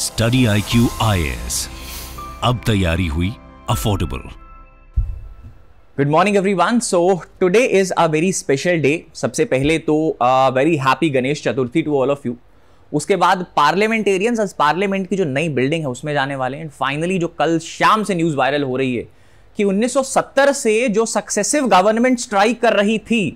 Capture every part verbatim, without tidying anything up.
Study I Q I A S, अब तैयारी हुई affordable. Good morning everyone. So today is a very special day. सबसे पहले तो very happy Ganesh Chaturthi to all of you. उसके बाद पार्लियामेंटेरियंस आज पार्लियामेंट की जो नई बिल्डिंग है उसमें जाने वाले हैं। एंड फाइनली जो कल शाम से न्यूज़ वायरल हो रही है कि उन्नीस सौ सत्तर से जो सक्सेसिव गवर्नमेंट स्ट्राइक कर रही थी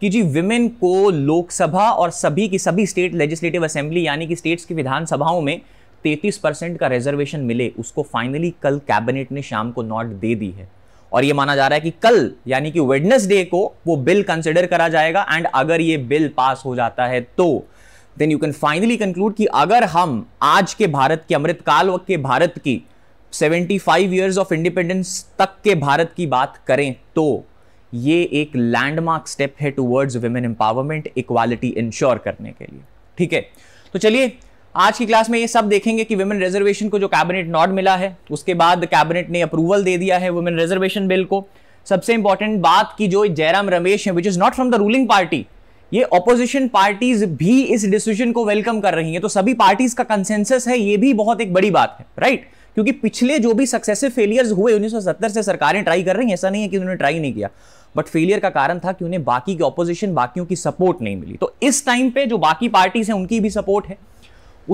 कि जी विमेन को लोकसभा और सभी की सभी स्टेट लेजिस्लेटिव असेंबली यानी कि स्टेट्स की विधानसभाओं में तैंतीस परसेंट का रिजर्वेशन मिले, उसको फाइनली कल कैबिनेट ने शाम को नोट दे दी है। और ये माना जा रहा है कि कल यानी कि वेडनेसडे को वो बिल कंसिडर करा जाएगा। एंड अगर ये बिल पास हो जाता है तो then you can finally conclude कि अगर हम आज के भारत के अमृतकाल के भारत की पचहत्तर इयर्स ऑफ इंडिपेंडेंस तक के भारत की बात करें तो ये एक लैंडमार्क स्टेप है towards women empowerment, equality ensure करने के लिए। ठीक है, तो चलिए आज की क्लास में ये सब देखेंगे कि वुमेन रिजर्वेशन को जो कैबिनेट नॉड मिला है, उसके बाद कैबिनेट ने अप्रूवल दे दिया है वुमेन रिजर्वेशन बिल को। सबसे इंपॉर्टेंट बात की जो जयराम रमेश है, which is not from the ruling party, ये ऑपोजिशन पार्टीज भी इस डिसीजन को वेलकम कर रही है। तो सभी पार्टीज का कंसेंसस है, ये भी बहुत एक बड़ी बात है, राइट right? क्योंकि पिछले जो भी सक्सेसिव फेलियर्स हुए उन्नीस सौ सत्तर से सरकारें ट्राई कर रही हैं। ऐसा नहीं है कि उन्होंने ट्राई नहीं किया, बट फेलियर का कारण था कि उन्हें बाकी की ऑपोजिशन बाकियों की सपोर्ट नहीं मिली। तो इस टाइम पे जो बाकी पार्टीज हैं उनकी भी सपोर्ट है।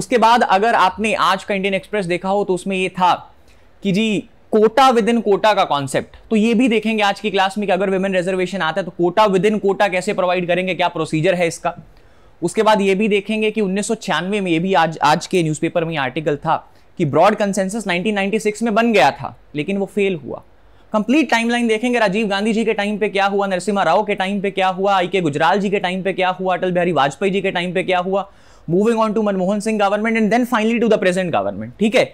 उसके बाद अगर आपने आज का इंडियन एक्सप्रेस देखा हो तो उसमें ये था कि जी कोटा विद इन कोटा का कॉन्सेप्ट, तो ये भी देखेंगे आज की क्लास में कि अगर विमेन रिजर्वेशन आता है तो कोटा विद इन कोटा कैसे प्रोवाइड करेंगे, क्या प्रोसीजर है इसका। उसके बाद ये भी देखेंगे कि उन्नीस सौ छियानवे में, ये भी आज आज के न्यूज़पेपर में आर्टिकल था कि broad consensus nineteen ninety six में बन गया था लेकिन वो फेल हुआ। कंप्लीट टाइमलाइन देखेंगे, राजीव गांधी जी के टाइम पे क्या हुआ, नरसिम्हा राव के टाइम पे क्या हुआ, आई के गुजराल जी के टाइम पे क्या हुआ, अटल बिहारी वाजपेयी जी के टाइम पे क्या हुआ, moving on to Manmohan Singh government and then finally to the present government. ठीक है,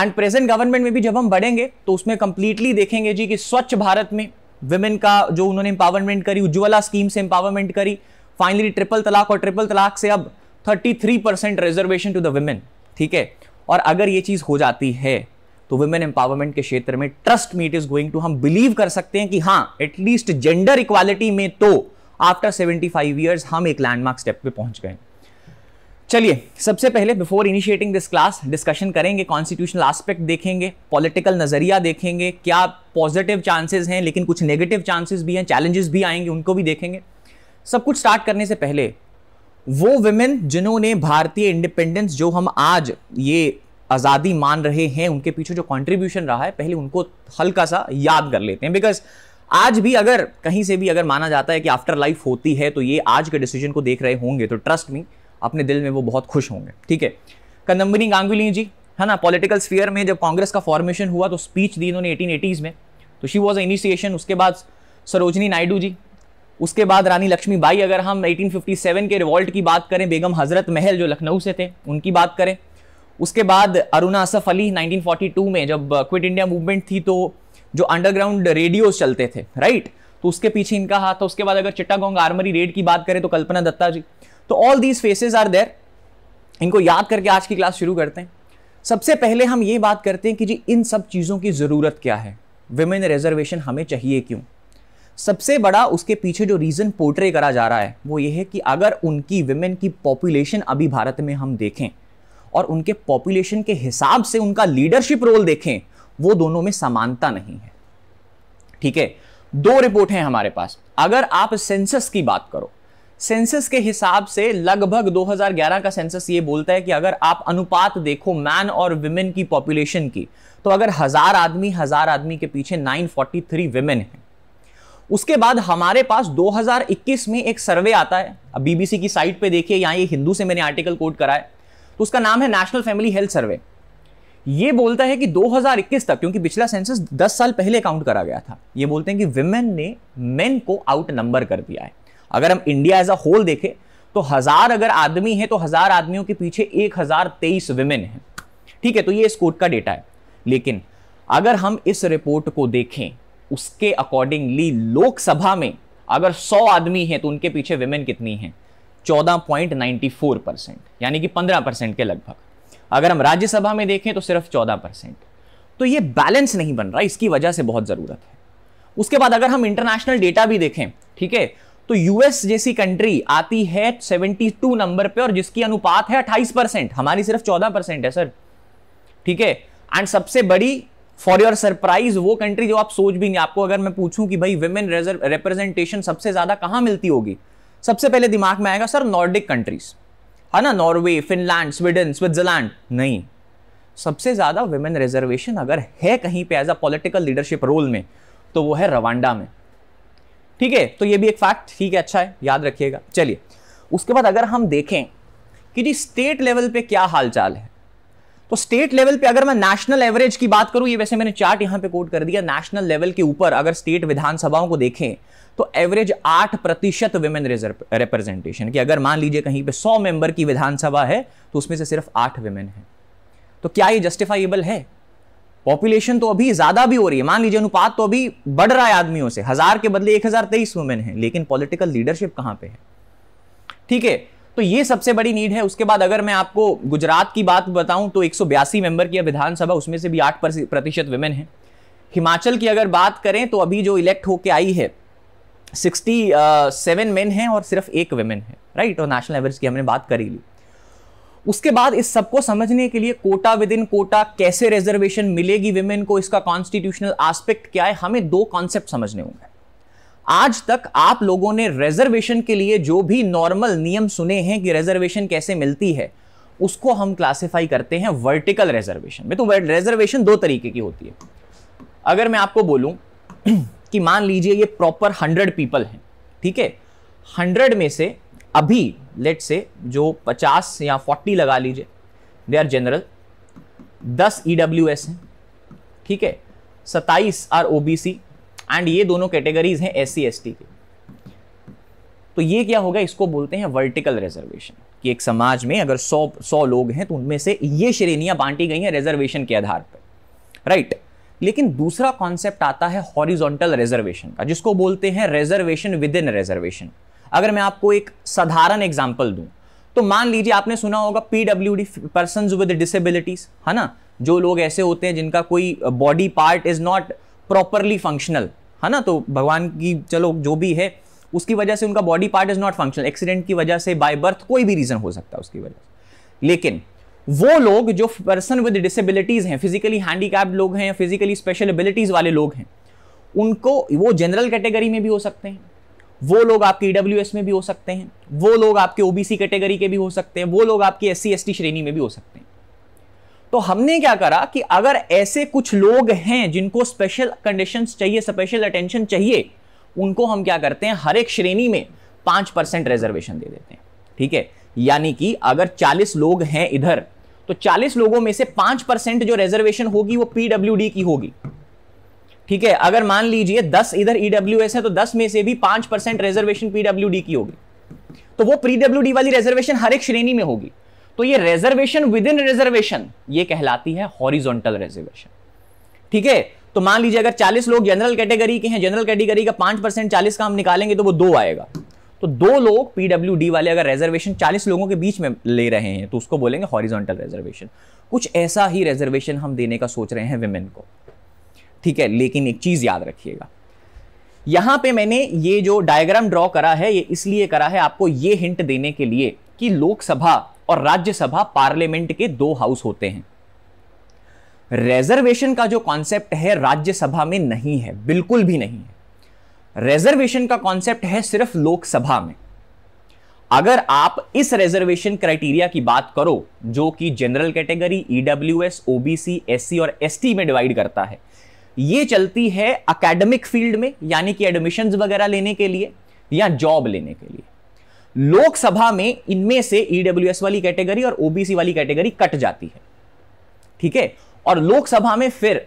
एंड प्रेजेंट गवर्नमेंट में भी जब हम बढ़ेंगे तो उसमें कंप्लीटली देखेंगे जी कि स्वच्छ भारत में विमेन का जो उन्होंने एम्पावरमेंट करी, उज्ज्वला स्कीम से एम्पावरमेंट करी, फाइनली ट्रिपल तलाक और ट्रिपल तलाक से अब thirty three percent reservation to the women. ठीक है, और अगर ये चीज हो जाती है तो वुमेन एम्पावरमेंट के क्षेत्र में trust meet is going to, हम बिलीव कर सकते हैं कि हाँ एटलीस्ट जेंडर इक्वालिटी में तो आफ्टर पचहत्तर इयर्स हम एक लैंडमार्क स्टेप पे पहुंच गए। चलिए सबसे पहले before initiating this class discussion करेंगे, कॉन्स्टिट्यूशनल एस्पेक्ट देखेंगे, पॉलिटिकल नजरिया देखेंगे, क्या पॉजिटिव चांसेस हैं लेकिन कुछ नेगेटिव चांसेस भी हैं, चैलेंजेस भी आएंगे, उनको भी देखेंगे। सब कुछ स्टार्ट करने से पहले वो वुमेन जिन्होंने भारतीय इंडिपेंडेंस जो हम आज ये आज़ादी मान रहे हैं उनके पीछे जो कंट्रीब्यूशन रहा है, पहले उनको हल्का सा याद कर लेते हैं। बिकॉज आज भी अगर कहीं से भी अगर माना जाता है कि आफ्टर लाइफ होती है तो ये आज के डिसीजन को देख रहे होंगे तो ट्रस्ट मी अपने दिल में वो बहुत खुश होंगे। ठीक है, कदम्बिनी गांगुली जी है ना, पॉलिटिकल स्फीयर में जब कांग्रेस का फॉर्मेशन हुआ तो स्पीच दी इन्होंने एटीन एटीज़ में, तो शी वॉज अ इनिशिएशन। उसके बाद सरोजिनी नायडू जी, उसके बाद रानी लक्ष्मी बाई, अगर हम एटीन फिफ्टी सेवन के रिवॉल्ट की बात करें, बेगम हजरत महल जो लखनऊ से थे उनकी बात करें, उसके बाद Aruna Asaf Ali nineteen forty two में जब क्विट इंडिया मूवमेंट थी तो जो अंडरग्राउंड रेडियोस चलते थे राइट, तो उसके पीछे इनका हाथ था। उसके बाद अगर चिट्टागोंग आर्मरी रेड की बात करें तो कल्पना दत्ता जी। तो all these faces are there, इनको याद करके आज की क्लास शुरू करते हैं। सबसे पहले हम ये बात करते हैं कि जी इन सब चीज़ों की ज़रूरत क्या है, विमेन रिजर्वेशन हमें चाहिए क्यों। सबसे बड़ा उसके पीछे जो रीज़न पोर्ट्रे करा जा रहा है वो ये है कि अगर उनकी विमेन की पॉपुलेशन अभी भारत में हम देखें और उनके पॉपुलेशन के हिसाब से उनका लीडरशिप रोल देखें, वो दोनों में समानता नहीं है। ठीक है, दो रिपोर्ट हैं हमारे पास। अगर आप सेंसस की बात करो, सेंसस के हिसाब से लगभग दो हज़ार ग्यारह का सेंसस ये बोलता है कि अगर आप अनुपात देखो मैन और विमेन की पॉपुलेशन की, तो अगर हजार आदमी हजार आदमी के पीछे नाइन फोर्टी थ्री विमेन हैं। उसके बाद हमारे पास दो हज़ार इक्कीस में एक सर्वे आता है, अब बीबीसी की साइट पे देखिए, यहाँ ये हिंदू से मैंने आर्टिकल कोट करा है, तो उसका नाम है नेशनल फैमिली हेल्थ सर्वे। ये बोलता है कि दो हज़ार इक्कीस तक, क्योंकि पिछला सेंसस दस साल पहले काउंट करा गया था, ये बोलते हैं कि विमेन ने मेन को आउट नंबर कर दिया है। अगर हम इंडिया एज अ होल देखें तो हजार अगर आदमी है तो हजार आदमियों के पीछे एक हजार तेईस विमेन है। ठीक है, तो ये इस कोट का डेटा है। लेकिन अगर हम इस रिपोर्ट को देखें उसके अकॉर्डिंगली लोकसभा में अगर सौ आदमी हैं तो उनके पीछे विमेन कितनी हैं, चौदह पॉइंट नाइन फोर परसेंट, यानी कि पंद्रह परसेंट के लगभग। अगर हम राज्यसभा में देखें तो सिर्फ चौदह परसेंट। तो ये बैलेंस नहीं बन रहा, इसकी वजह से बहुत ज़रूरत है। उसके बाद अगर हम इंटरनेशनल डेटा भी देखें, ठीक है, तो यूएस जैसी कंट्री आती है सेवेंटी टू नंबर पर और जिसकी अनुपात है अट्ठाईस परसेंट, हमारी सिर्फ चौदह परसेंट है सर। ठीक है। एंड सबसे बड़ी फॉर योर सरप्राइज वो कंट्री जो आप सोच भी नहीं, आपको अगर मैं पूछूं कि भाई विमेन रिप्रेजेंटेशन सबसे ज्यादा कहां मिलती होगी, सबसे पहले दिमाग में आएगा सर नॉर्डिक कंट्रीज, है ना, नॉर्वे, फिनलैंड, स्वीडन, स्विट्जरलैंड। नहीं, सबसे ज्यादा विमेन रिजर्वेशन अगर है कहीं पे as a political leadership role में तो वो है रवांडा में, ठीक है। तो ये भी एक फैक्ट, ठीक है, अच्छा है, याद रखिएगा। चलिए उसके बाद अगर हम देखें कि जी स्टेट लेवल पे क्या हालचाल है, तो स्टेट लेवल पे अगर मैं नेशनल एवरेज की बात करूं, ये वैसे मैंने चार्ट यहां पे कोट कर दिया, नेशनल लेवल के ऊपर अगर स्टेट विधानसभाओं को देखें तो एवरेज आठ प्रतिशत विमेन रिप्रेजेंटेशन की, अगर मान लीजिए कहीं पे सौ मेंबर की विधानसभा है तो उसमें से सिर्फ आठ विमेन है, तो क्या ये जस्टिफाइबल है? पॉपुलेशन तो अभी ज्यादा भी हो रही है, मान लीजिए अनुपात तो अभी बढ़ रहा है आदमियों से, हजार के बदले एक हजार तेईस वुमेन है, लेकिन पॉलिटिकल लीडरशिप कहां पे है, ठीक है। तो ये सबसे बड़ी नीड है। उसके बाद अगर मैं आपको गुजरात की बात बताऊं तो एक सौ बयासी मेंबर की विधानसभा, उसमें से भी आठ प्रतिशत विमेन है। हिमाचल की अगर बात करें तो अभी जो इलेक्ट होके आई है सिक्सटी सेवन मेन है और सिर्फ एक विमेन है, राइट, और नेशनल एवरेज की हमने बात करी ली। उसके बाद इस सबको समझने के लिए कोटा विद इन कोटा, कैसे रिजर्वेशन मिलेगी विमेन को, इसका कॉन्स्टिट्यूशनल एस्पेक्ट क्या है, हमें दो कॉन्सेप्ट समझने होंगे। आज तक आप लोगों ने रिजर्वेशन के लिए जो भी नॉर्मल नियम सुने हैं कि रिजर्वेशन कैसे मिलती है, उसको हम क्लासिफाई करते हैं वर्टिकल रिजर्वेशन में। तो रिजर्वेशन दो तरीके की होती है। अगर मैं आपको बोलूं कि मान लीजिए ये प्रॉपर हंड्रेड पीपल हैं, ठीक है, हंड्रेड में से अभी लेट से जो पचास या चालीस लगा लीजिए, दे आर जनरल, दस ईडब्ल्यूएस हैं, ठीक है, सत्ताईस आर ओबीसी, एंड ये दोनों कैटेगरीज हैं एससी एसटी के। तो ये क्या होगा, इसको बोलते हैं वर्टिकल रिजर्वेशन, कि एक समाज में अगर सौ सौ लोग हैं तो उनमें से ये श्रेणियां बांटी गई हैं रिजर्वेशन के आधार पर, राइट। लेकिन दूसरा कॉन्सेप्ट आता है हॉरिजॉन्टल रिजर्वेशन का, जिसको बोलते हैं रिजर्वेशन विद इन रिजर्वेशन। अगर मैं आपको एक साधारण एग्जांपल दूं तो मान लीजिए आपने सुना होगा पीडब्ल्यूडी, पर्संस विद डिसेबिलिटीज, है ना, जो लोग ऐसे होते हैं जिनका कोई body part is not properly functional, है ना, तो भगवान की चलो जो भी है उसकी वजह से उनका body part is not functional, accident की वजह से, बाय बर्थ, कोई भी रीजन हो सकता है उसकी वजह से। लेकिन वो लोग जो पर्सन विद डिसेबिलिटीज हैं, फिजिकली हैंडीकैप्ड लोग हैं, फिजिकली स्पेशल एबिलिटीज वाले लोग हैं, उनको वो जनरल कैटेगरी में भी हो सकते हैं, वो लोग आपके ईडब्ल्यूएस में भी हो सकते हैं, वो लोग आपके ओबीसी कैटेगरी के भी हो सकते हैं, वो लोग आपकी एससी एसटी श्रेणी में भी हो सकते हैं। तो हमने क्या करा कि अगर ऐसे कुछ लोग हैं जिनको स्पेशल कंडीशंस चाहिए, स्पेशल अटेंशन चाहिए, उनको हम क्या करते हैं, हर एक श्रेणी में पांच परसेंट रिजर्वेशन दे देते हैं, ठीक है। यानी कि अगर चालीस लोग हैं इधर तो चालीस लोगों में से पांच परसेंट जो रिजर्वेशन होगी वो पीडब्ल्यूडी की होगी, ठीक है। अगर मान लीजिए दस इधर ईडब्ल्यूएस है तो दस में से भी पांच परसेंट रिजर्वेशन पीडब्ल्यूडी की होगी, तो वो पीडब्ल्यूडी वाली रिजर्वेशन हर एक श्रेणी में होगी। तो ये रिजर्वेशन विद इन रिजर्वेशन ये कहलाती है हॉरिजॉन्टल रिजर्वेशन, ठीक है। तो मान लीजिए अगर चालीस लोग जनरल कैटेगरी के हैं, जनरल कैटेगरी का पांच परसेंट चालीस का हम निकालेंगे तो वो दो आएगा, तो दो लोग पीडब्ल्यूडी वाले अगर रिजर्वेशन चालीस लोगों के बीच में ले रहे हैं तो उसको बोलेंगे हॉरिजॉन्टल रिजर्वेशन। कुछ ऐसा ही रिजर्वेशन हम देने का सोच रहे हैं विमेन को, ठीक है। लेकिन एक चीज याद रखिएगा, यहां पे मैंने ये जो डायग्राम ड्रॉ करा है ये इसलिए करा है आपको ये हिंट देने के लिए कि लोकसभा और राज्यसभा पार्लियामेंट के दो हाउस होते हैं। रिजर्वेशन का जो कॉन्सेप्ट है राज्यसभा में नहीं है, बिल्कुल भी नहीं है। रिजर्वेशन का कॉन्सेप्ट है सिर्फ लोकसभा में। अगर आप इस रिजर्वेशन क्राइटेरिया की बात करो जो कि general category, EWS, OBC, SC और एसटी में डिवाइड करता है, ये चलती है एकेडमिक फील्ड में, यानी कि एडमिशंस वगैरह लेने के लिए या जॉब लेने के लिए। लोकसभा में इनमें से ईडब्ल्यूएस वाली कैटेगरी और ओबीसी वाली कैटेगरी कट जाती है, ठीक है। और लोकसभा में फिर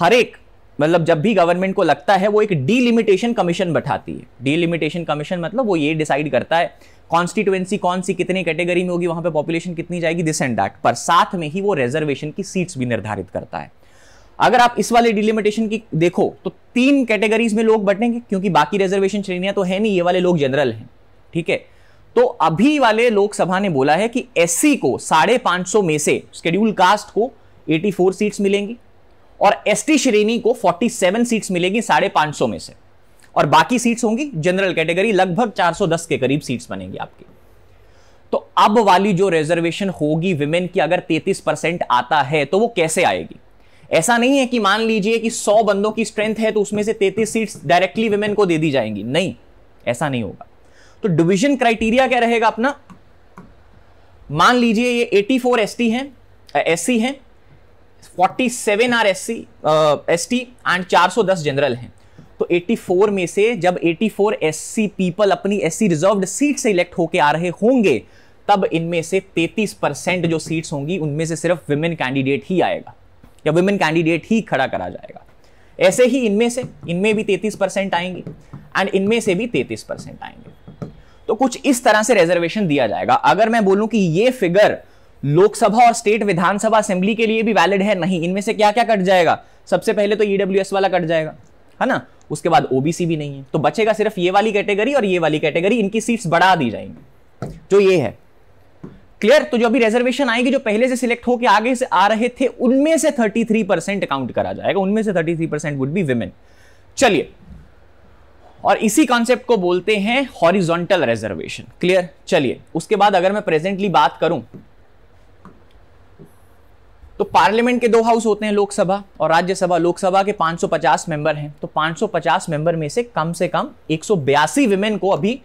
हर एक मतलब जब भी गवर्नमेंट को लगता है वो एक डीलिमिटेशन कमीशन बैठाती है। डीलिमिटेशन कमीशन मतलब वो ये डिसाइड करता है कॉन्स्टिट्यूएंसी कौन सी कितनी कैटेगरी में होगी, वहां पर पॉपुलेशन कितनी जाएगी, दिस एंड दैट, पर साथ में ही वो रिजर्वेशन की सीट्स भी निर्धारित करता है। अगर आप इस वाले डिलिमिटेशन की देखो तो तीन कैटेगरीज में लोग बटेंगे क्योंकि बाकी रिजर्वेशन श्रेणियां तो है नहीं, ये वाले लोग जनरल हैं, ठीक है। तो अभी वाले लोकसभा ने बोला है कि एससी को साढ़े पांच सौ में से शेड्यूल कास्ट को चौरासी सीट्स मिलेंगी और एसटी श्रेणी को सैंतालीस सीट्स मिलेगी साढ़े पांच सौ में से, और बाकी सीट्स होंगी जनरल कैटेगरी, लगभग चार सौ दस के करीब सीट्स बनेंगी आपकी। तो अब वाली जो रिजर्वेशन होगी विमेन की अगर तैंतीस परसेंट आता है तो वो कैसे आएगी? ऐसा नहीं है कि मान लीजिए कि सौ बंदों की स्ट्रेंथ है तो उसमें से तैंतीस सीट्स डायरेक्टली विमेन को दे दी जाएंगी, नहीं, ऐसा नहीं होगा। तो डिवीजन क्राइटेरिया क्या रहेगा अपना? मान लीजिए ये चौरासी एसटी हैं, एससी हैं, सैंतालीस आर एससी एसटी एंड चार सौ दस जनरल हैं। तो चौरासी में से जब चौरासी एससी पीपल अपनी एससी रिजर्व्ड सीट से इलेक्ट होके आ रहे होंगे तब इनमें से तैंतीस परसेंट जो सीट्स होंगी उनमें से सिर्फ विमेन कैंडिडेट ही आएगा या विमेन कैंडिडेट ही खड़ा करा जाएगा। ऐसे ही इनमें से इनमें भी तैंतीस परसेंट आएंगे एंड इनमें से भी तैंतीस परसेंट आएंगे। तो कुछ इस तरह से रिजर्वेशन दिया जाएगा। अगर मैं बोलूं कि ये फिगर लोकसभा और स्टेट विधानसभा असेंबली के लिए भी वैलिड है, नहीं, इनमें से क्या क्या कट जाएगा? सबसे पहले तो ईडब्ल्यूएस वाला कट जाएगा, है ना, उसके बाद ओबीसी भी नहीं है, तो बचेगा सिर्फ ये वाली कैटेगरी और ये वाली कैटेगरी, इनकी सीट्स बढ़ा दी जाएंगी, जो ये है। क्लियर? तो जो अभी रिजर्वेशन आएगी जो पहले से सिलेक्ट होकर आगे से आ रहे थे उनमें से तैंतीस परसेंट काउंट करा जाएगा, उनमें से तैंतीस परसेंट वुड बी विमेन। चलिए, और इसी कॉन्सेप्ट को बोलते हैं हॉरिजॉन्टल रिजर्वेशन। क्लियर? चलिए, उसके बाद अगर मैं प्रेजेंटली बात करूं तो पार्लियामेंट के दो हाउस होते हैं, लोकसभा और राज्यसभा। लोकसभा के पाँच सौ पचास मेंबर हैं, तो पाँच सौ पचास मेंबर में से कम से कम एक सौ बयासी विमेन को अभी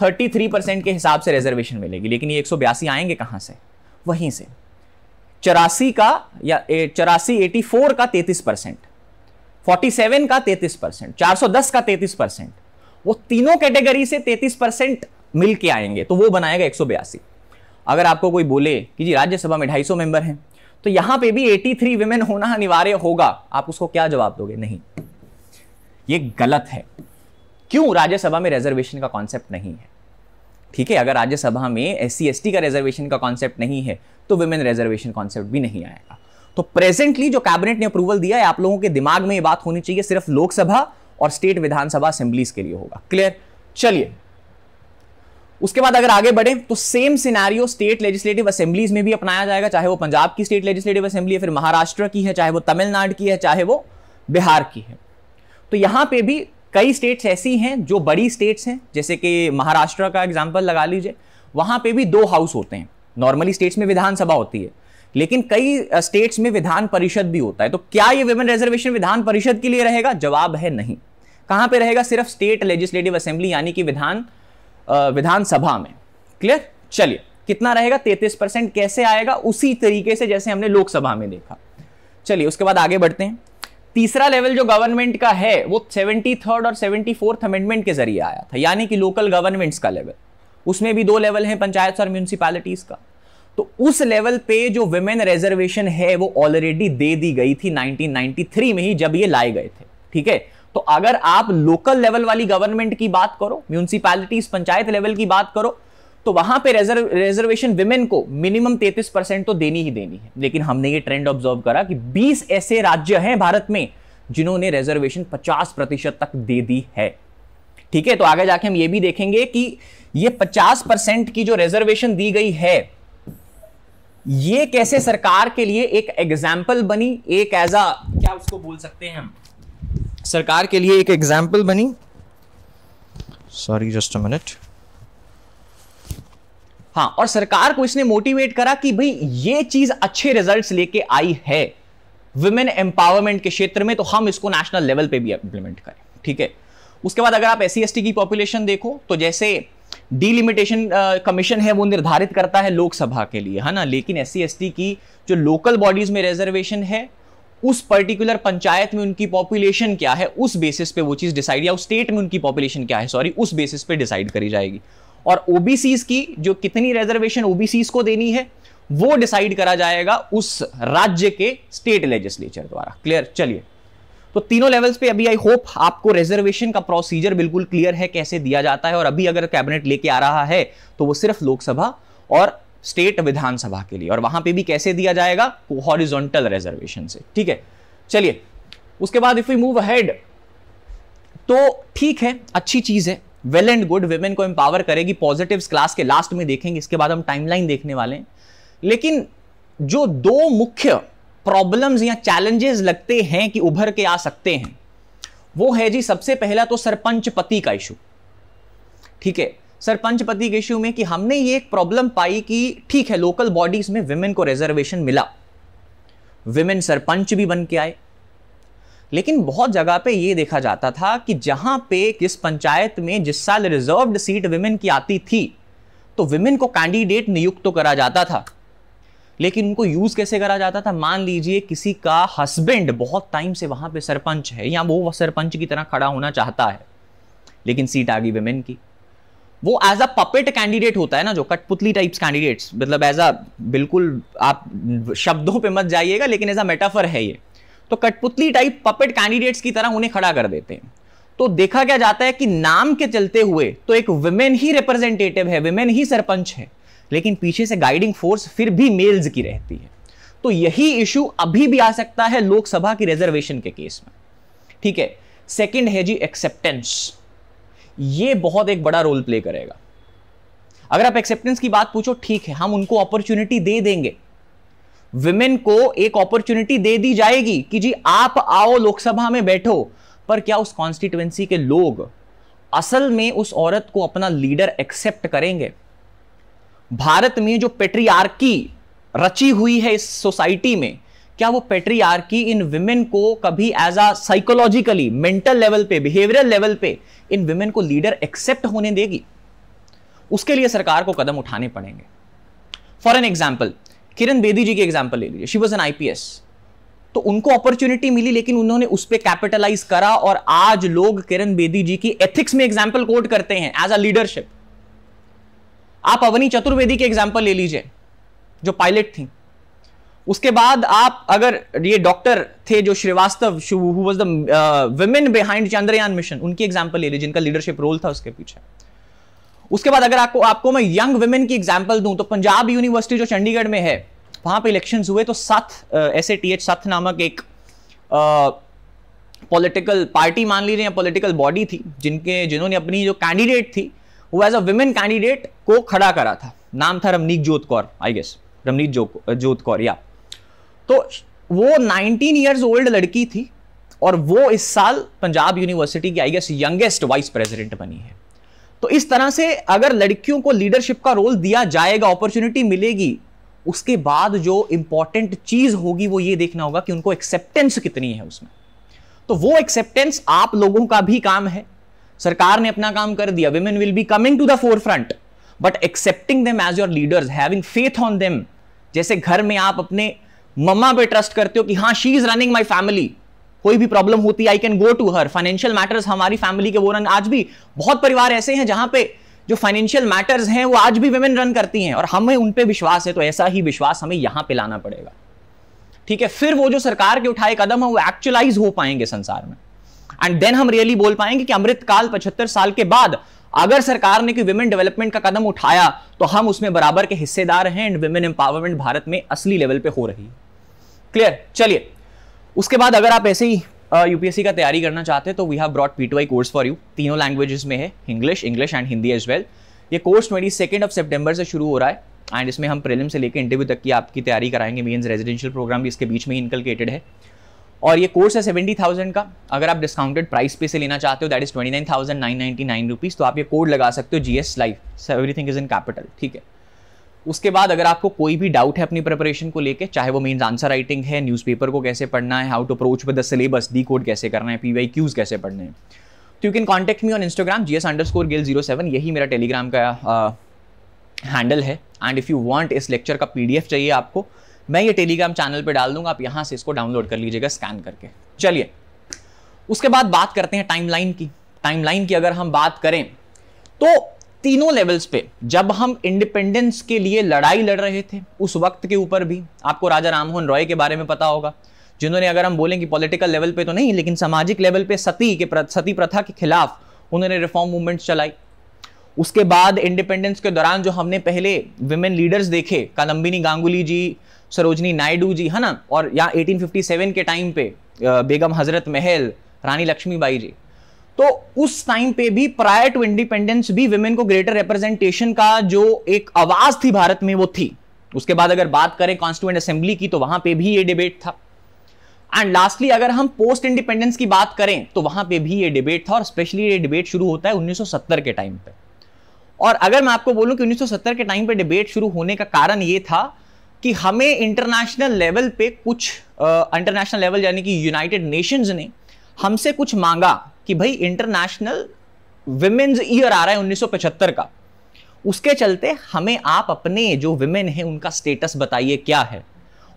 तैंतीस परसेंट के हिसाब से रिजर्वेशन मिलेगी। लेकिन ये एक सौ बयासी आएंगे कहां से? वहीं से चौरासी का या चौरासी चौरासी चौरासी का तैंतीस परसेंट, सैंतालीस का तैंतीस परसेंट, चार सौ दस का तैंतीस परसेंट, वो तीनों कैटेगरी से तैंतीस परसेंट मिलके आएंगे, तो वो बनाएगा एक सौ बयासी। अगर आपको कोई बोले कि जी राज्यसभा में ढाई सौ मेंबर हैं तो यहां पे भी तिरासी विमेन होना अनिवार्य होगा, आप उसको क्या जवाब दोगे? नहीं, ये गलत है। क्यों? राज्यसभा में रिजर्वेशन का कॉन्सेप्ट नहीं है। ठीक है, अगर राज्यसभा में एससी एसटी का रिजर्वेशन का कॉन्सेप्ट नहीं है तो विमेन रिजर्वेशन कॉन्सेप्ट भी नहीं आएगा। तो प्रेजेंटली जो कैबिनेट ने अप्रूवल दिया है, आप लोगों के दिमाग में ये बात होनी चाहिए, सिर्फ लोकसभा और स्टेट विधानसभा असेंबलीज के लिए होगा। क्लियर? चलिए, उसके बाद अगर आगे बढ़े तो same scenario state legislative assemblies में भी अपनाया जाएगा, चाहे वो पंजाब की स्टेट लेजिस्लेटिव असेंबली है, फिर महाराष्ट्र की है, चाहे वो तमिलनाडु की है, चाहे वो बिहार की है। तो यहाँ पे भी कई स्टेट्स ऐसी हैं जो बड़ी स्टेट्स हैं, जैसे कि महाराष्ट्र का एग्जाम्पल लगा लीजिए, वहाँ पे भी दो हाउस होते हैं। नॉर्मली स्टेट्स में विधानसभा होती है, लेकिन कई स्टेट्स में विधान परिषद भी होता है। तो क्या ये विमेन रिजर्वेशन विधान परिषद के लिए रहेगा? जवाब है नहीं। कहाँ पे रहेगा? सिर्फ स्टेट लेजिस्लेटिव असेंबली यानी कि विधान विधानसभा में। क्लियर? चलिए, कितना रहेगा? तैंतीस परसेंट। कैसे आएगा? उसी तरीके से जैसे हमने लोकसभा में देखा। चलिए, उसके बाद आगे बढ़ते हैं। तीसरा लेवल जो गवर्नमेंट का है वो सेवेंटी थर्ड और सेवेंटी फोर्थ अमेंडमेंट के जरिए आया था, यानी कि लोकल गवर्नमेंट्स का लेवल। उसमें भी दो लेवल है, पंचायत और म्यूनसिपालिटीज का। तो उस लेवल पे जो विमेन रिजर्वेशन है वो ऑलरेडी दे दी गई थी नाइनटीन नाइनटी थ्री में ही, जब ये लाए गए थे। ठीक है, तो अगर आप लोकल लेवल वाली गवर्नमेंट की बात करो, म्यूनिसिपैलिटीज पंचायत लेवल की बात करो, तो वहां पे रिजर्व रिजर्वेशन विमेन को मिनिमम तैंतीस परसेंट तो देनी ही देनी है। लेकिन हमने ये ट्रेंड ऑब्जर्व करा कि बीस ऐसे राज्य हैं भारत में जिन्होंने रिजर्वेशन पचास प्रतिशत तक दे दी है। ठीक है, तो आगे जाके हम ये भी देखेंगे कि ये पचास परसेंट की जो रिजर्वेशन दी गई है ये कैसे सरकार के लिए एक एग्जाम्पल बनी, एक एज अ क्या उसको बोल सकते हैं हम, सरकार के लिए एक एग्जाम्पल बनी। Sorry, just a minute. हाँ, और सरकार को इसने मोटिवेट करा कि भाई ये चीज अच्छे रिजल्ट्स लेके आई है वुमेन एम्पावरमेंट के क्षेत्र में, तो हम इसको नेशनल लेवल पे भी इंप्लीमेंट करें। ठीक है, उसके बाद अगर आप एससी एसटी की पॉपुलेशन देखो तो जैसे डीलिमिटेशन कमीशन है वो निर्धारित करता है लोकसभा के लिए, है ना, लेकिन एससी एसटी की जो लोकल बॉडीज में रिजर्वेशन है उस पर्टिकुलर पंचायत में उनकी पॉपुलेशन क्या है उस बेसिस पे वो चीज डिसाइड, या उस स्टेट में उनकी पॉपुलेशन क्या है, सॉरी, उस बेसिस पे डिसाइड करी जाएगी। और ओबीसीज की जो कितनी रिजर्वेशन ओबीसीज को देनी है वो डिसाइड करा जाएगा उस राज्य के स्टेट लेजिस्लेचर द्वारा। क्लियर? चलिए, तो तीनों लेवल्स पे अभी आई होप आपको रिजर्वेशन का प्रोसीजर बिल्कुल क्लियर है, कैसे दिया जाता है। और अभी अगर कैबिनेट लेके आ रहा है तो वो सिर्फ लोकसभा और स्टेट विधानसभा के लिए, और वहां पे भी कैसे दिया जाएगा? हॉरिजॉन्टल रिजर्वेशन से। ठीक है, चलिए, उसके बाद इफ वी मूव अहेड तो ठीक है, अच्छी चीज है, वेल एंड गुड, विमेन को एम्पावर करेगी। पॉजिटिव्स क्लास के लास्ट में देखेंगे, इसके बाद हम टाइमलाइन देखने वाले हैं। लेकिन जो दो मुख्य प्रॉब्लम्स या चैलेंजेस लगते हैं कि उभर के आ सकते हैं वो है जी, सबसे पहला तो सरपंच पति का इशू। ठीक है, सरपंच पद के इश्यू में कि हमने ये एक प्रॉब्लम पाई कि ठीक है लोकल बॉडीज में विमेन को रिजर्वेशन मिला, विमेन सरपंच भी बन के आए, लेकिन बहुत जगह पे ये देखा जाता था कि जहां पे किस पंचायत में जिस साल रिजर्व्ड सीट विमेन की आती थी तो विमेन को कैंडिडेट नियुक्त तो करा जाता था, लेकिन उनको यूज कैसे करा जाता था। मान लीजिए किसी का हस्बैंड बहुत टाइम से वहां पे सरपंच है या वो सरपंच की तरह खड़ा होना चाहता है, लेकिन सीट आ गई विमेन की, वो एज अ पपेट कैंडिडेट होता है ना, जो कठपुतली टाइप्स कैंडिडेट्स, मतलब एज अ, बिल्कुल आप शब्दों पे मत जाइएगा लेकिन एज अ मेटाफर है ये, तो कठपुतली टाइप पपेट कैंडिडेट्स की तरह उन्हें खड़ा कर देते हैं। तो देखा क्या जाता है कि नाम के चलते हुए तो एक विमेन ही रिप्रेजेंटेटिव है, विमेन ही सरपंच है, लेकिन पीछे से गाइडिंग फोर्स फिर भी मेल्स की रहती है। तो यही इशू अभी भी आ सकता है लोकसभा की रिजर्वेशन के केस में, ठीक है। सेकेंड है जी एक्सेप्टेंस, ये बहुत एक बड़ा रोल प्ले करेगा। अगर आप एक्सेप्टेंस की बात पूछो, ठीक है हम उनको अपॉर्चुनिटी दे देंगे, विमेन को एक अपॉर्चुनिटी दे दी जाएगी कि जी आप आओ लोकसभा में बैठो, पर क्या उस कॉन्स्टिट्यूएंसी के लोग असल में उस औरत को अपना लीडर एक्सेप्ट करेंगे? भारत में जो पैट्रियार्की रची हुई है इस सोसाइटी में, क्या वो पैट्रियार्की इन विमेन को कभी as a psychologically mental level पे, बिहेवियरल लेवल पे इन विमेन को लीडर एक्सेप्ट होने देगी? उसके लिए सरकार को कदम उठाने पड़ेंगे। For an example Kiran Bedi ji की एग्जाम्पल ले लीजिए, शी वॉज एन आईपीएस, तो उनको अपॉर्चुनिटी मिली लेकिन उन्होंने उस पर कैपिटलाइज करा और आज लोग किरण बेदी जी की एथिक्स में एग्जाम्पल कोट करते हैं एज अ लीडरशिप। आप अवनी चतुर्वेदी की एग्जाम्पल ले लीजिए जो पायलट थी, उसके बाद आप अगर ये डॉक्टर थे जो Srivastava, who was the women behind Chandrayaan mission, उनकी एग्जाम्पल ले लीजिए जिनका लीडरशिप रोल था उसके पीछे। उसके बाद अगर आपको आपको मैं यंग वुमेन की एग्जाम्पल दूं तो पंजाब यूनिवर्सिटी जो चंडीगढ़ में है, वहां पे इलेक्शंस हुए तो साथ एस ए टी एच साथ नामक एक पॉलिटिकल पार्टी मान लीजिए या पॉलिटिकल बॉडी थी जिनके जिन्होंने अपनी जो कैंडिडेट थी वो एज अ वुमेन कैंडिडेट को खड़ा करा था, नाम था रमनीक जोत कौर, आई गेस रमनीक जोत कौर या, तो वो नाइनटीन ईयर्स ओल्ड लड़की थी और वो इस साल पंजाब यूनिवर्सिटी की I guess youngest vice president बनी है। तो इस तरह से अगर लड़कियों को लीडरशिप का रोल दिया जाएगा, अपॉर्चुनिटी मिलेगी, उसके बाद जो इंपॉर्टेंट चीज होगी वो ये देखना होगा कि उनको एक्सेप्टेंस कितनी है उसमें। तो वो एक्सेप्टेंस आप लोगों का भी काम है, सरकार ने अपना काम कर दिया, women will be coming to the forefront, but accepting them as your leaders, having faith on them, जैसे घर में आप अपने मम्मा पे ट्रस्ट करते हो कि हाँ she is running my family, कोई भी प्रॉब्लम होती है I can go to her, financial matters हमारी फैमिली के वो रन, आज भी बहुत परिवार ऐसे हैं जहां पे जो फाइनेंशियल मैटर्स हैं वो आज भी women रन करती हैं और हमें उन पे विश्वास है, तो ऐसा ही विश्वास हमें यहां पे लाना पड़ेगा, ठीक है। फिर वो जो सरकार के उठाए कदम है वो एक्चुअलाइज हो पाएंगे संसार में, एंड देन हम रियली बोल पाएंगे कि अमृतकाल पचहत्तर साल के बाद अगर सरकार ने कोई विमेन डेवलपमेंट का कदम उठाया तो हम उसमें बराबर के हिस्सेदार हैं एंड विमेन एम्पावरमेंट भारत में असली लेवल पे हो रही है। क्लियर? चलिए, उसके बाद अगर आप ऐसे ही यूपीएससी का तैयारी करना चाहते हैं तो we have brought PTY course for you, तीनों लैंग्वेजेस में है, English English and Hindi as well. ये course twenty second of September से शुरू हो रहा है एंड इसमें हम प्रीलिम से लेकर इंटरव्यू तक की आपकी तैयारी कराएंगे, मेंस रेजिडेंशियल प्रोग्राम भी इसके बीच में इनकलकेटेड है और ये कोर्स है सेवेंटी थाउजेंड का। अगर आप डिस्काउंटेड प्राइस पे से लेना चाहते हो that is twenty nine thousand nine ninety nine rupees, तो आप ये कोड लगा सकते हो G S life, everything is in capital, ठीक है। उसके बाद अगर आपको कोई भी डाउट है अपनी प्रिपरेशन को लेके, चाहे वो मेन्स आंसर राइटिंग है, न्यूज़पेपर को कैसे पढ़ना है, how to approach with the syllabus, decode कैसे करना है, पी वाई क्यूज कैसे पढ़ने हैं, तो you can contact me on Instagram G S underscore Gill zero seven, यही मेरा टेलीग्राम का हैंडल है। एंड इफ़ यू वांट इस लेक्चर का पी डी एफ चाहिए आपको, मैं ये टेलीग्राम चैनल पे डाल दूंगा, आप यहाँ से इसको डाउनलोड कर लीजिएगा स्कैन करके। चलिए, उसके बाद बात करते हैं टाइमलाइन की। टाइमलाइन की अगर हम बात करें तो तीनों लेवल्स पे, जब हम इंडिपेंडेंस के लिए लड़ाई लड़ रहे थे उस वक्त के ऊपर भी आपको राजा राममोहन रॉय के बारे में पता होगा, जिन्होंने, अगर हम बोलें कि पॉलिटिकल लेवल पे तो नहीं लेकिन सामाजिक लेवल पे सती के सती प्रथा के खिलाफ उन्होंने रिफॉर्म मूवमेंट्स चलाई। उसके बाद इंडिपेंडेंस के दौरान जो हमने पहले विमेन लीडर्स देखे, कादम्बिनी गांगुली जी, सरोजनी नायडू जी, है ना, और यहाँ एटीन फिफ्टी सेवन के टाइम पे बेगम हजरत महल, रानी लक्ष्मी बाई जी, तो उस टाइम पे भी प्रायर टू इंडिपेंडेंस भी विमेन को ग्रेटर रिप्रेजेंटेशन का जो एक आवाज़ थी भारत में वो थी। उसके बाद अगर बात करें कॉन्स्टिट्यूएंट असेंबली की तो वहाँ पे भी ये डिबेट था। एंड लास्टली अगर हम पोस्ट इंडिपेंडेंस की बात करें तो वहाँ पे भी ये डिबेट था और स्पेशली ये डिबेट शुरू होता है उन्नीस सौ सत्तर के टाइम पे। और अगर मैं आपको बोलूं कि उन्नीस सौ सत्तर के टाइम पे डिबेट शुरू होने का कारण ये था कि हमें इंटरनेशनल लेवल पे कुछ इंटरनेशनल लेवल यानी कि यूनाइटेड नेशंस ने हमसे कुछ मांगा कि भाई इंटरनेशनल विमेन्स ईयर आ रहा है उन्नीस सौ पचहत्तर का, उसके चलते हमें आप अपने जो विमेन हैं उनका स्टेटस बताइए क्या है।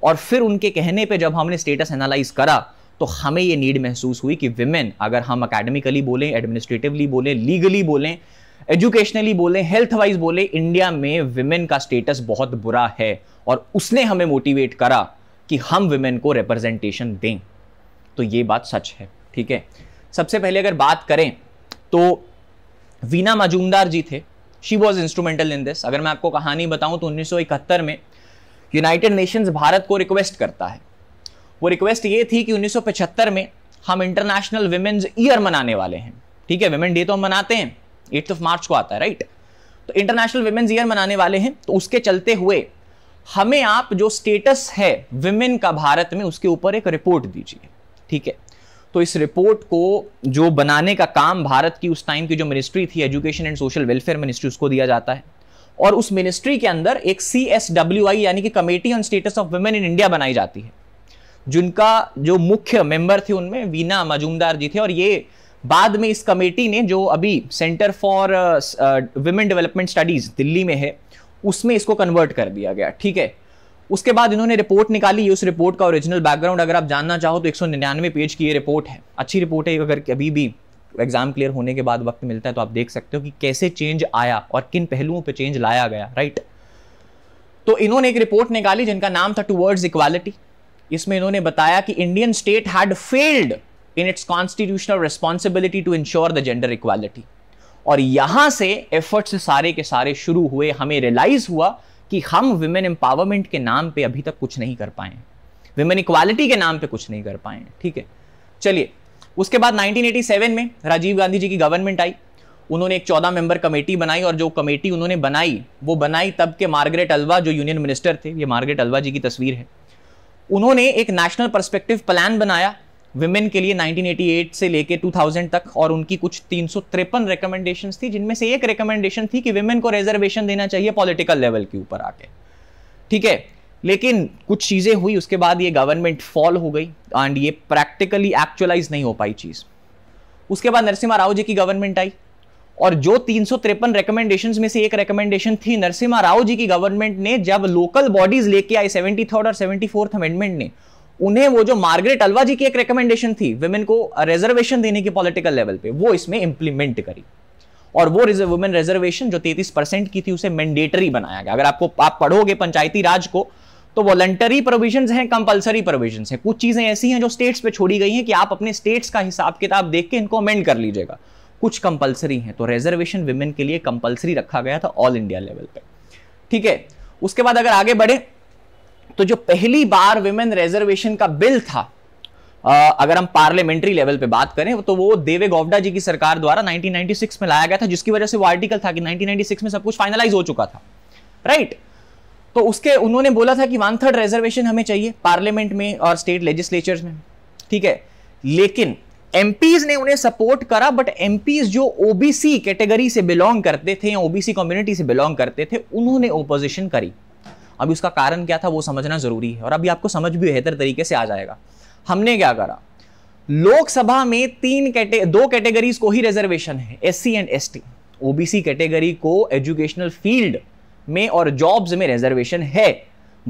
और फिर उनके कहने पे जब हमने स्टेटस एनालाइज करा तो हमें ये नीड महसूस हुई कि विमेन, अगर हम अकेडमिकली बोलें, एडमिनिस्ट्रेटिवली बोलें, लीगली बोलें, एजुकेशनली बोलें, हेल्थ वाइज बोलें, इंडिया में विमेन का स्टेटस बहुत बुरा है। और उसने हमें मोटिवेट करा कि हम विमेन को रिप्रेजेंटेशन दें। तो ये बात सच है, ठीक है। सबसे पहले अगर बात करें तो वीना मजूमदार जी थे, she was instrumental in this. अगर मैं आपको कहानी बताऊं तो उन्नीस सौ इकहत्तर में यूनाइटेड नेशंस भारत को रिक्वेस्ट करता है। वो रिक्वेस्ट ये थी कि उन्नीस सौ पचहत्तर में हम इंटरनेशनल विमेंस ईयर मनाने वाले हैं, ठीक है। विमेन डे तो हम मनाते हैं, एट्थ ऑफ मार्च को आता है, राइट। तो इंटरनेशनल विमेंस ईयर मनाने वाले हैं, तो उसके चलते हुए हमें आप जो स्टेटस है विमेन का भारत में उसके ऊपर एक रिपोर्ट दीजिए, ठीक है। तो इस रिपोर्ट को जो बनाने का काम भारत की उस टाइम की जो मिनिस्ट्री थी, education and social welfare ministry, उसको दिया जाता है। और उस मिनिस्ट्री के अंदर एक सी एस डब्ल्यू आई यानी कि committee on status of women in India बनाई जाती है, जिनका जो मुख्य मेंबर थे उनमें वीना मजूमदार जी थे। और ये बाद में इस कमेटी ने, जो अभी centre for women development studies Delhi में है, उसमें इसको कन्वर्ट कर दिया गया, ठीक है। उसके बाद इन्होंने रिपोर्ट निकाली। उस रिपोर्ट का ओरिजिनल बैकग्राउंड अगर आप जानना चाहो तो एक सौ निन्यानवे पेज की ये रिपोर्ट है। अच्छी रिपोर्ट है, अगर कभी भी एग्जाम क्लियर होने के बाद वक्त मिलता है तो आप देख सकते हो कि कैसे चेंज आया और किन पहलुओं पे चेंज लाया गया, राइट। तो इन्होंने एक रिपोर्ट निकाली जिनका नाम था टुवर्ड्स इक्वालिटी। इसमें इन्होंने बताया कि Indian state had failed in its constitutional responsibility to ensure the gender equality. और यहाँ से एफर्ट्स सारे के सारे शुरू हुए। हमें रियलाइज हुआ कि हम विमेन एम्पावरमेंट के नाम पे अभी तक कुछ नहीं कर पाए, विमेन इक्वालिटी के नाम पे कुछ नहीं कर पाए, ठीक है। चलिए, उसके बाद नाइनटीन एटी सेवन में राजीव गांधी जी की गवर्नमेंट आई। उन्होंने एक चौदह मेंबर कमेटी बनाई और जो कमेटी उन्होंने बनाई वो बनाई तब के मार्गरेट अल्वा जो यूनियन मिनिस्टर थे, ये मार्गरेट अल्वा जी की तस्वीर है। उन्होंने एक नेशनल परस्पेक्टिव प्लान बनाया विमेन के लिए नाइनटीन एटी एट से लेके टू थाउजेंड तक। और उनकी कुछ तीन सौ तिरपन रिकमेंडेशन थी, जिनमें से एक रिकमेंडेशन थी कि विमेन को रिजर्वेशन देना चाहिए पॉलिटिकल लेवल के ऊपर आके, ठीक है। लेकिन कुछ चीज़ें हुई, उसके बाद ये गवर्नमेंट फॉल हो गई एंड ये प्रैक्टिकली एक्चुअलाइज नहीं हो पाई चीज़। उसके बाद नरसिम्हा राव जी की गवर्नमेंट आई और जो तीन सौ तिरपन रिकमेंडेशन में से एक रिकमेंडेशन थी, नरसिम्हा राव जी की गवर्नमेंट ने जब लोकल बॉडीज लेके आई सेवेंटी थर्ड और सेवेंटी फोर्थ अमेंडमेंट ने, उन्हें वो जो मार्गरेट अल्वा जी की एक रिकमेंडेशन थी वुमेन को रिजर्वेशन देने की पॉलिटिकल लेवल पे, वो इसमें इंप्लीमेंट करी। और वो वुमेन रिजर्वेशन जो तैंतीस परसेंट की थी उसे मैंडेटरी बनाया गया। अगर आपको आप पढ़ोगे पंचायती राज को तो वॉलंटरी प्रोविजंस हैं, कंपलसरी प्रोविजंस हैं। कुछ चीजें ऐसी हैं जो स्टेट्स पे छोड़ी गई हैं कि आप अपने स्टेट्स का हिसाब किताब देख के इनको अमेंड कर लीजिएगा। कुछ कंपलसरी हैं, तो रिजर्वेशन वुमेन के लिए कंपलसरी रखा गया था ऑल इंडिया लेवल पे, ठीक है। उसके बाद अगर आगे बढ़े तो जो पहली बार विमेन रिजर्वेशन का बिल था, आ, अगर हम पार्लियामेंट्री लेवल पे बात करें तो वो देवे गौड़ा जी की सरकार द्वारा नाइनटीन नाइंटी सिक्स में लाया गया था, जिसकी वजह से वो आर्टिकल था कि नाइनटीन नाइंटी सिक्स में सब कुछ फाइनलाइज हो चुका था, राइट। तो उसके उन्होंने बोला था कि वन थर्ड रिजर्वेशन हमें चाहिए पार्लियामेंट में और स्टेट लेजिस्लेचर्स में, ठीक है। लेकिन एमपीज ने उन्हें सपोर्ट करा, बट एमपीज जो ओबीसी कैटेगरी से बिलोंग करते थे या ओबीसी कम्युनिटी से बिलोंग करते थे, उन्होंने ओपोजिशन करी। अभी उसका कारण क्या था वो समझना जरूरी है और अभी आपको समझ भी बेहतर तरीके से आ जाएगा। हमने क्या करा, लोकसभा में तीन कैटे दो कैटेगरीज को ही रिजर्वेशन है, SC and ST. OBC category को एजुकेशनल फील्ड में और जॉब्स में रिजर्वेशन है,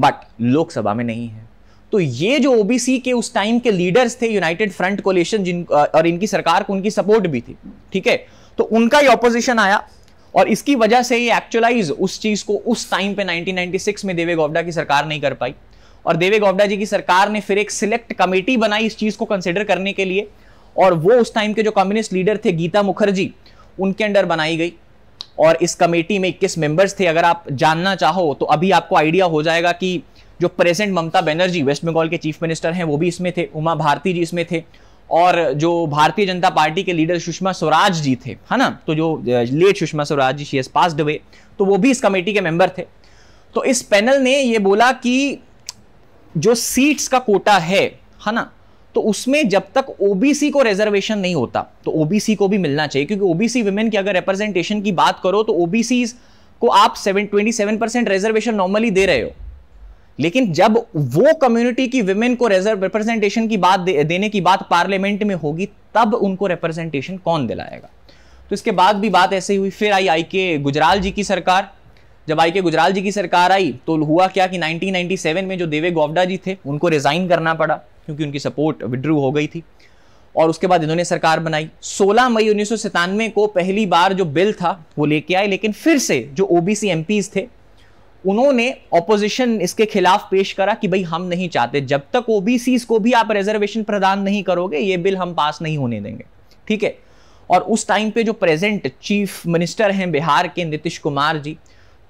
बट लोकसभा में नहीं है। तो ये जो ओबीसी के उस टाइम के लीडर्स थे, यूनाइटेड फ्रंट कोलिशन, जिन और इनकी सरकार को उनकी सपोर्ट भी थी, ठीक है, तो उनका ही ऑपोजिशन आया और इसकी वजह से ये एक्चुअलाइज उस चीज़ को उस टाइम पे नाइनटीन नाइंटी सिक्स में देवे गौड़ा की सरकार नहीं कर पाई। और देवे गौड़ा जी की सरकार ने फिर एक सिलेक्ट कमेटी बनाई इस चीज़ को कंसिडर करने के लिए, और वो उस टाइम के जो कम्युनिस्ट लीडर थे गीता मुखर्जी, उनके अंडर बनाई गई। और इस कमेटी में इक्कीस मेंबर्स थे। अगर आप जानना चाहो तो अभी आपको आइडिया हो जाएगा कि जो प्रेजेंट ममता बनर्जी वेस्ट बंगाल के चीफ मिनिस्टर हैं वो भी इसमें थे, उमा भारती जी इसमें थे, और जो भारतीय जनता पार्टी के लीडर सुषमा स्वराज जी थे, है ना, तो जो late Sushma Swaraj ji she has passed away, तो वो भी इस कमेटी के मेंबर थे। तो इस पैनल ने ये बोला कि जो सीट्स का कोटा है, है ना, तो उसमें जब तक ओबीसी को रिजर्वेशन नहीं होता तो ओबीसी को भी मिलना चाहिए, क्योंकि ओबीसी वुमेन की अगर रिप्रेजेंटेशन की बात करो तो ओबीसी को आप सत्ताईस परसेंट रिजर्वेशन नॉर्मली दे रहे हो, लेकिन जब वो कम्युनिटी की वुमेन को रिप्रेजेंटेशन की बात दे, देने की बात पार्लियामेंट में होगी तब उनको रिप्रेजेंटेशन कौन दिलाएगा। तो इसके बाद भी बात ऐसे ही हुई। फिर आई आई के गुजराल जी की सरकार, जब आई के गुजराल जी की सरकार आई तो हुआ क्या कि नाइनटीन नाइंटी सेवन में जो देवे गौवडा जी थे उनको रिजाइन करना पड़ा क्योंकि उनकी सपोर्ट विड्रू हो गई थी, और उसके बाद इन्होंने सरकार बनाई। सोलह मई उन्नीस सौ सत्तानवे को पहली बार जो बिल था वो लेके आए, लेकिन फिर से जो ओबीसी एमपीज थे उन्होंने ऑपोजिशन इसके खिलाफ पेश करा कि भाई हम नहीं चाहते, जब तक ओबीसी को भी आप रिजर्वेशन प्रदान नहीं करोगे ये बिल हम पास नहीं होने देंगे, ठीक है। और उस टाइम पे जो प्रेजेंट चीफ मिनिस्टर हैं बिहार के नीतीश कुमार जी,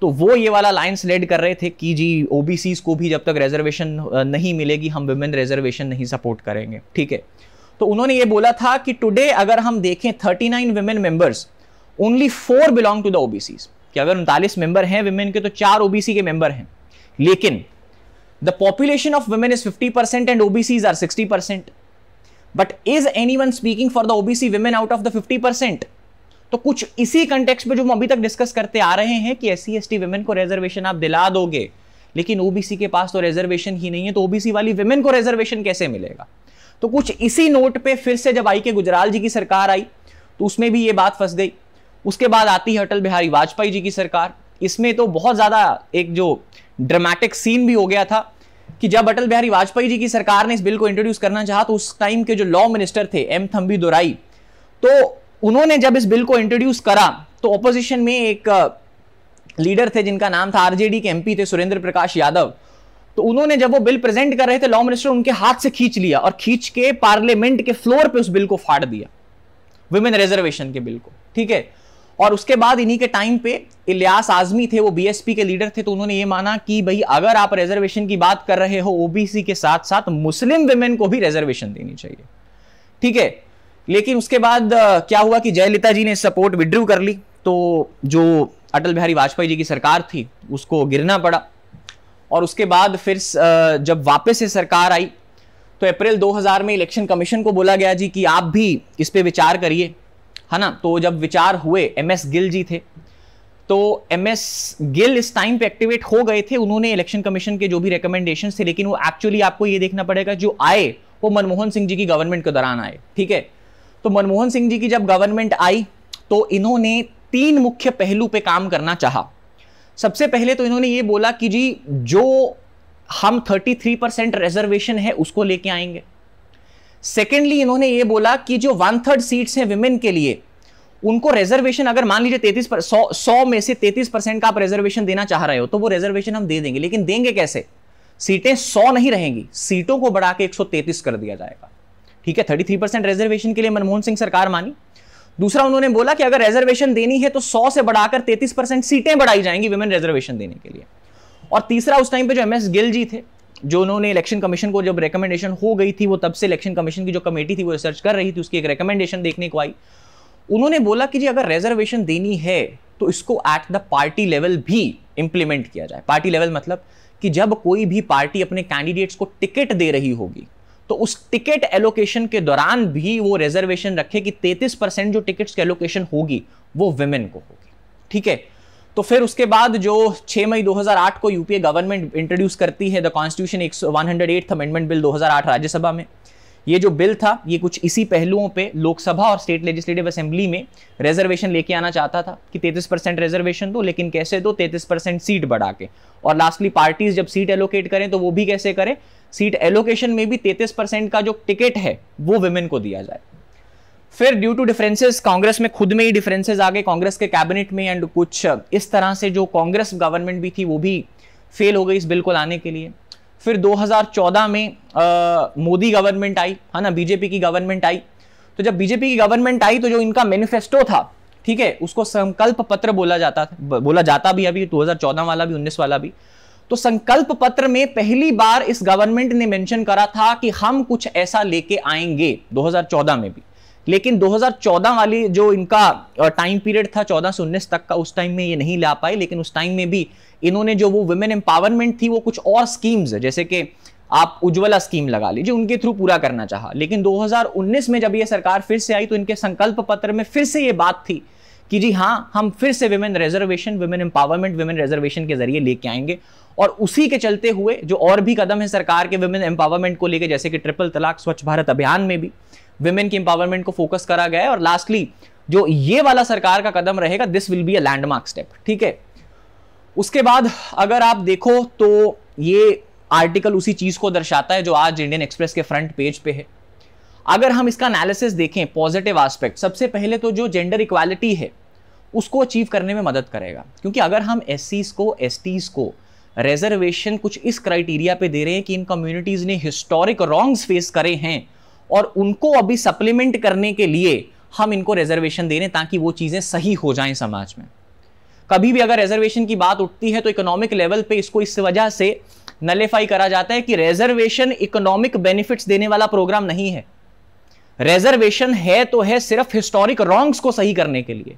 तो वो ये वाला लाइन्स लेड कर रहे थे कि जी ओबीसी को भी जब तक रिजर्वेशन नहीं मिलेगी हम वुमेन रिजर्वेशन नहीं सपोर्ट करेंगे, ठीक है। तो उन्होंने ये बोला था कि टुडे अगर हम देखें उनतालीस women members, only four belong to the OBC, कि अगर उनतालीस मेंबर हैं वुमेन के तो चार ओबीसी के मेंबर हैं, लेकिन the population of women is fifty percent and OBCs are sixty percent, but is anyone speaking for the OBC women out of the fifty percent. तो कुछ इसी कंटेक्स्ट में जो हम अभी तक डिस्कस करते आ रहे हैं कि एससी एसटी वुमेन को रिजर्वेशन आप दिला दोगे लेकिन ओबीसी के पास तो रिजर्वेशन ही नहीं है, तो ओबीसी वाली वुमेन को रिजर्वेशन कैसे मिलेगा। तो कुछ इसी नोट पे फिर से जब आई के गुजराल जी की सरकार आई तो उसमें भी ये बात फंस गई। उसके बाद आती है अटल बिहारी वाजपेयी जी की सरकार। इसमें तो बहुत ज़्यादा एक जो ड्रामेटिक सीन भी हो गया था कि जब अटल बिहारी वाजपेयी जी की सरकार ने इस बिल को इंट्रोड्यूस करना चाहा तो उस टाइम के जो लॉ मिनिस्टर थे एम थम्बी दुराई, तो उन्होंने जब इस बिल को इंट्रोड्यूस करा तो ऑपोजिशन में एक लीडर थे जिनका नाम था आरजेडी के एमपी थे सुरेंद्र प्रकाश यादव, तो उन्होंने जब वो बिल प्रेजेंट कर रहे थे लॉ मिनिस्टर उनके हाथ से खींच लिया और खींच के पार्लियामेंट के फ्लोर पे उस बिल को फाड़ दिया, वुमेन रिजर्वेशन के बिल को, ठीक है। और उसके बाद इन्हीं के टाइम पे इलियास आजमी थे, वो बीएसपी के लीडर थे, तो उन्होंने ये माना कि भाई अगर आप रिजर्वेशन की बात कर रहे हो ओबीसी के साथ साथ मुस्लिम वुमेन को भी रिजर्वेशन देनी चाहिए, ठीक है। लेकिन उसके बाद क्या हुआ कि जयललिता जी ने सपोर्ट विड्रू कर ली, तो जो अटल बिहारी वाजपेयी जी की सरकार थी उसको गिरना पड़ा। और उसके बाद फिर जब वापस से सरकार आई तो अप्रैल दो हज़ार में इलेक्शन कमीशन को बोला गया जी कि आप भी इस पे विचार करिए, है ना। तो जब विचार हुए एमएस गिल जी थे, तो एमएस गिल इस टाइम पे एक्टिवेट हो गए थे। उन्होंने इलेक्शन कमीशन के जो भी रिकमेंडेशन थे, लेकिन वो एक्चुअली आपको ये देखना पड़ेगा जो आए वो मनमोहन सिंह जी की गवर्नमेंट के दौरान आए, ठीक है। तो मनमोहन सिंह जी की जब गवर्नमेंट आई तो इन्होंने तीन मुख्य पहलू पे काम करना चाहा। सबसे पहले तो इन्होंने ये बोला कि जी जो हम तैंतीस परसेंट रिजर्वेशन है उसको लेके आएंगे। सेकेंडली इन्होंने ये बोला कि जो वन थर्ड सीट्स हैं विमेन के लिए उनको रिजर्वेशन, अगर मान लीजिए तैंतीस पर सौ सौ में से तैंतीस परसेंट का आप रिजर्वेशन देना चाह रहे हो तो वो रिजर्वेशन हम दे देंगे, लेकिन देंगे कैसे, सीटें सौ नहीं रहेंगी, सीटों को बढ़ा के एक सौ तैंतीस कर दिया जाएगा, ठीक है। तैंतीस परसेंट रिजर्वेशन के लिए मनमोहन सिंह सरकार मानी। दूसरा उन्होंने बोला कि अगर रिजर्वेशन देनी है तो सौ से बढ़ाकर तैंतीस परसेंट सीटें बढ़ाई जाएंगी विमेन रिजर्वेशन देने के लिए। और तीसरा उस टाइम पे जो एमएस गिल जी थे, जो उन्होंने इलेक्शन कमीशन को जब रिकमेंडेशन हो गई थी, वो तब से इलेक्शन कमीशन की जो कमेटी थी वो रिसर्च कर रही थी, उसकी एक रिकमेंडेशन देखने को आई। उन्होंने बोला कि जी अगर रिजर्वेशन देनी है तो इसको एट द पार्टी लेवल भी इंप्लीमेंट किया जाए। पार्टी लेवल मतलब कि जब कोई भी पार्टी अपने कैंडिडेट्स को टिकट दे रही होगी तो उस टिकट एलोकेशन के दौरान भी वो रिजर्वेशन रखे कि तैंतीस परसेंट जो टिकट्स की एलोकेशन होगी वो विमेन को होगी, ठीक है। तो फिर उसके बाद जो छह मई दो हज़ार आठ को यूपीए गवर्नमेंट इंट्रोड्यूस करती है द कॉन्स्टिट्यूशन एक सौ आठवां अमेंडमेंट बिल दो हज़ार आठ राज्यसभा में, ये जो बिल था ये कुछ इसी पहलुओं पे लोकसभा और स्टेट लेजिस्लेटिव असेंबली में रिजर्वेशन लेके आना चाहता था कि तैंतीस परसेंट रिजर्वेशन दो, लेकिन कैसे दो, तैंतीस परसेंट सीट बढ़ा के। और लास्टली पार्टीज जब सीट एलोकेट करें तो वो भी कैसे करें, सीट एलोकेशन में भी तैंतीस परसेंट का जो टिकट है वो विमेन को दिया जाए। फिर ड्यू टू डिफरेंसेस कांग्रेस में खुद में ही डिफरेंसेस आ गए कांग्रेस के कैबिनेट में, एंड कुछ इस तरह से जो कांग्रेस गवर्नमेंट भी थी वो भी फेल हो गई इस बिल को लाने के लिए। फिर दो हज़ार चौदह में आ, मोदी गवर्नमेंट आई, है ना, बीजेपी की गवर्नमेंट आई। तो जब बीजेपी की गवर्नमेंट आई तो जो इनका मैनिफेस्टो था, ठीक है, उसको संकल्प पत्र बोला जाता था, बोला जाता भी अभी दो हज़ार चौदह वाला भी उन्नीस वाला भी। तो संकल्प पत्र में पहली बार इस गवर्नमेंट ने मेंशन करा था कि हम कुछ ऐसा लेके आएंगे दो हज़ार चौदह में भी, लेकिन दो हज़ार चौदह वाली जो इनका टाइम पीरियड था चौदह से उन्नीस तक का, उस टाइम में ये नहीं ला पाए। लेकिन उस टाइम में भी इन्होंने जो वो वुमेन एम्पावरमेंट थी वो कुछ और स्कीम्स जैसे कि आप उज्ज्वला स्कीम लगा लीजिए, उनके थ्रू पूरा करना चाहा। लेकिन दो हज़ार उन्नीस में जब ये सरकार फिर से आई तो इनके संकल्प पत्र में फिर से ये बात थी कि जी हाँ, हम फिर से women reservation, women empowerment, women reservation के जरिए लेके आएंगे। और उसी के चलते हुए जो और भी कदम है सरकार के विमेन एम्पावरमेंट को लेकर, जैसे कि ट्रिपल तलाक, स्वच्छ भारत अभियान में भी विमेन की एम्पावरमेंट को फोकस करा गया है। और लास्टली जो ये वाला सरकार का कदम रहेगा, this will be a landmark step, ठीक है। उसके बाद अगर आप देखो तो ये आर्टिकल उसी चीज को दर्शाता है जो आज इंडियन एक्सप्रेस के फ्रंट पेज पे है। अगर हम इसका एनालिसिस देखें, पॉजिटिव एस्पेक्ट, सबसे पहले तो जो जेंडर इक्वालिटी है उसको अचीव करने में मदद करेगा, क्योंकि अगर हम एससीज को, एसटीज को रिजर्वेशन कुछ इस क्राइटेरिया पे दे रहे हैं कि इन कम्युनिटीज ने हिस्टोरिक रॉन्ग्स फेस करे हैं और उनको अभी सप्लीमेंट करने के लिए हम इनको रिजर्वेशन दे रहे हैं ताकि वो चीजें सही हो जाएं समाज में। कभी भी अगर रिजर्वेशन की बात उठती है तो इकोनॉमिक लेवल पे इसको इस वजह से नलिफाई करा जाता है कि रिजर्वेशन इकोनॉमिक बेनिफिट्स देने वाला प्रोग्राम नहीं है। रिजर्वेशन है तो है सिर्फ हिस्टोरिक रॉन्ग्स को सही करने के लिए।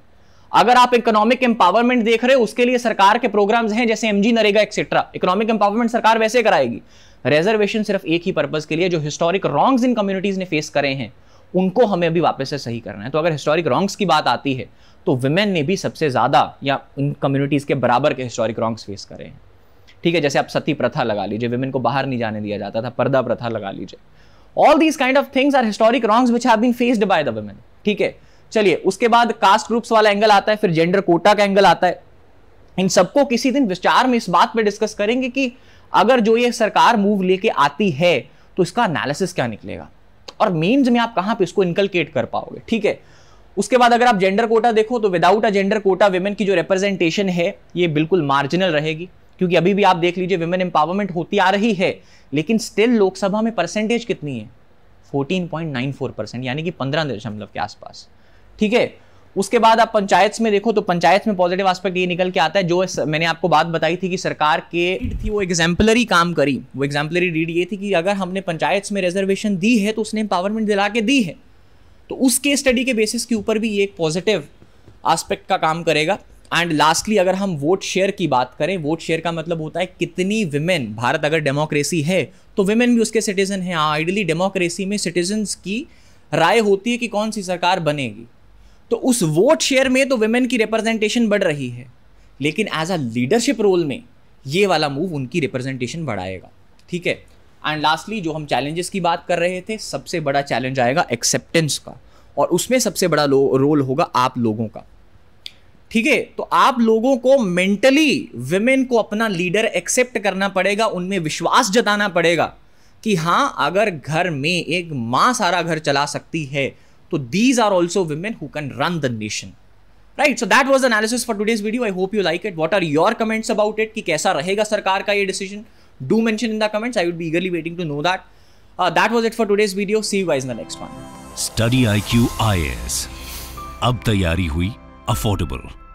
अगर आप इकोनॉमिक एम्पावरमेंट देख रहे हो उसके लिए सरकार के प्रोग्राम्स हैं जैसे MG NREGA etcetera. Economic empowerment सरकार वैसे कराएगी, रिजर्वेशन सिर्फ एक ही पर्पज के लिए, जो हिस्टोरिक रॉन्ग्स इन कम्युनिटीज ने फेस करे हैं उनको हमें अभी वापस से सही करना है। तो अगर हिस्टोरिक रॉन्ग्स की बात आती है तो वुमेन ने भी सबसे ज्यादा या इन कम्युनिटीज के बराबर के हिस्टोरिक रॉन्ग्स फेस करे हैं, ठीक है। जैसे आप सती प्रथा लगा लीजिए, वुमेन को बाहर नहीं जाने दिया जाता था, पर्दा प्रथा लगा लीजिए। All these kind of things are historic wrongs which have been faced by the women, ठीक है। चलिए, उसके बाद कास्ट ग्रुप्स वाला एंगल आता है, फिर जेंडर कोटा का एंगल आता है। इन सबको किसी दिन विस्तार में इस बात पे डिस्कस करेंगे कि अगर जो ये सरकार मूव लेके आती है तो इसका एनालिसिस क्या निकलेगा और मेंस में आप कहां पे इसको इनकलकेट कर पाओगे, ठीक है। उसके बाद अगर आप जेंडर कोटा देखो तो without a gender quota women की जो रिप्रेजेंटेशन है ये बिल्कुल मार्जिनल रहेगी, क्योंकि अभी भी आप देख लीजिए विमेन एम्पावरमेंट होती आ रही है लेकिन स्टिल लोकसभा में परसेंटेज कितनी है, चौदह पॉइंट नौ चार परसेंट, यानी कि पंद्रह दशमलव के आसपास, ठीक है। उसके बाद आप पंचायत में देखो तो पंचायत में पॉजिटिव एस्पेक्ट ये निकल के आता है जो मैंने आपको बात बताई थी कि सरकार के थी वो एग्जाम्पलरी काम करी। वो एग्जाम्पलरी रीड ये थी कि अगर हमने पंचायत में रिजर्वेशन दी है तो उसने एम्पावरमेंट दिला के दी है, तो उस केस स्टडी के बेसिस के ऊपर भी ये एक पॉजिटिव एस्पेक्ट का काम करेगा। एंड लास्टली अगर हम वोट शेयर की बात करें, वोट शेयर का मतलब होता है कितनी विमेन, भारत अगर डेमोक्रेसी है तो विमेन भी उसके सिटीजन हैं। आइडियली डेमोक्रेसी में सिटीजन्स की राय होती है कि कौन सी सरकार बनेगी, तो उस वोट शेयर में तो विमेन की रिप्रेजेंटेशन बढ़ रही है लेकिन एज अ लीडरशिप रोल में ये वाला मूव उनकी रिप्रेजेंटेशन बढ़ाएगा, ठीक है। एंड लास्टली जो हम चैलेंजेस की बात कर रहे थे, सबसे बड़ा चैलेंज आएगा एक्सेप्टेंस का और उसमें सबसे बड़ा रोल होगा आप लोगों का, ठीक है। तो आप लोगों को मेंटली विमेन को अपना लीडर एक्सेप्ट करना पड़ेगा, उनमें विश्वास जताना पड़ेगा कि हाँ अगर घर में एक माँ सारा घर चला सकती है तो these are also women who can run the nation, right. So that was analysis for today's video. I hope you like it. What are your comments about it कि कैसा रहेगा सरकार का ये decision? Do mention in the comments. I would be eagerly waiting to know that. That was it for today's video. See you guys in the next one. Study I Q I A S, अब तैयारी हुई affordable.